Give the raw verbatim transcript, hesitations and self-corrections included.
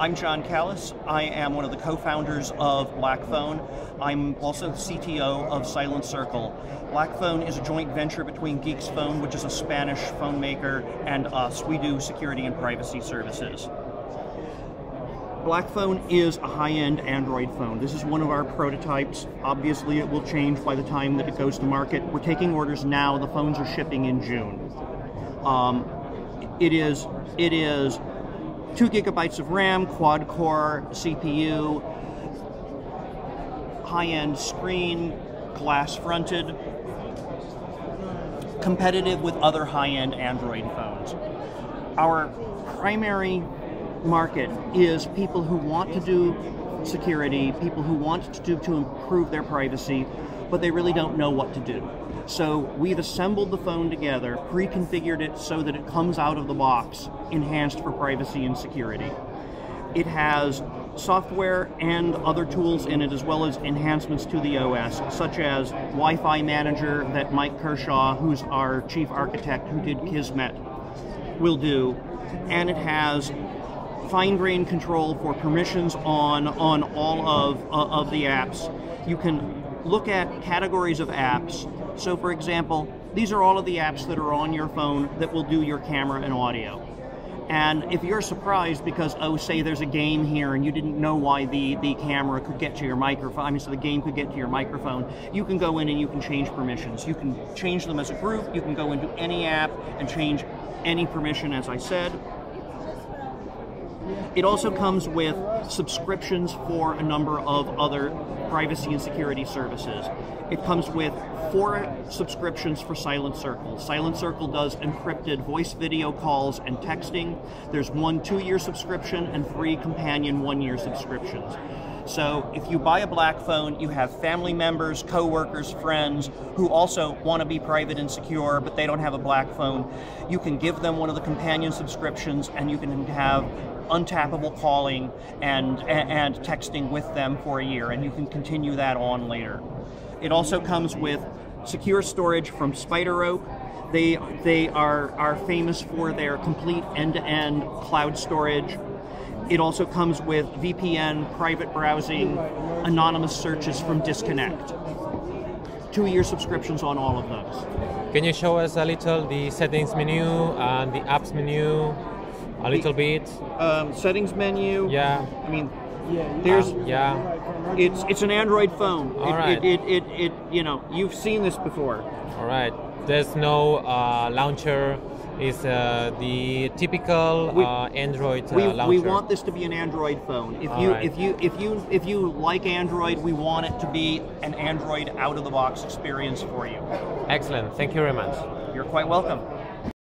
I'm John Callis. I am one of the co-founders of Blackphone. I'm also C T O of Silent Circle. Blackphone is a joint venture between Geek's Phone, which is a Spanish phone maker, and us. We do security and privacy services. Blackphone is a high-end Android phone. This is one of our prototypes. Obviously, it will change by the time that it goes to market. We're taking orders now. The phones are shipping in June. Um, it is, it is two gigabytes of RAM, quad-core C P U, high-end screen, glass-fronted, competitive with other high-end Android phones. Our primary market is people who want to do security, people who want to do to improve their privacy, but they really don't know what to do. So we've assembled the phone together, pre-configured it so that it comes out of the box enhanced for privacy and security. It has software and other tools in it, as well as enhancements to the O S, such as Wi-Fi manager that Mike Kershaw, who's our chief architect who did Kismet, will do. And it has fine-grained control for permissions on on all of uh, of the apps. You can look at categories of apps. So, for example, these are all of the apps that are on your phone that will do your camera and audio. And if you're surprised because, oh, say there's a game here and you didn't know why the, the camera could get to your microphone, I mean, so the game could get to your microphone, you can go in and you can change permissions. You can change them as a group. You can go into any app and change any permission, as I said. It also comes with subscriptions for a number of other privacy and security services. It comes with four subscriptions for Silent Circle. Silent Circle does encrypted voice, video calls, and texting. There's one two-year subscription and three companion one-year subscriptions. So if you buy a Blackphone, you have family members, coworkers, friends who also want to be private and secure, but they don't have a Blackphone. You can give them one of the companion subscriptions, and you can have untappable calling and, and texting with them for a year, and you can continue that on later. It also comes with secure storage from SpiderOak. They, they are, are famous for their complete end-to-end cloud storage. It also comes with V P N, private browsing, anonymous searches from Disconnect. Two-year subscriptions on all of those. Can you show us a little the settings menu and the apps menu? A little bit. Um, settings menu. Yeah. I mean, there's. Uh, yeah. It's it's an Android phone. All it, right. It, it, it it you know you've seen this before. All right. There's no uh, launcher. Is uh, the typical we, uh, Android uh, we, launcher. We want this to be an Android phone. If all you right. if you if you if you like Android, we want it to be an Android out of the box experience for you. Excellent. Thank you very much. You're quite welcome.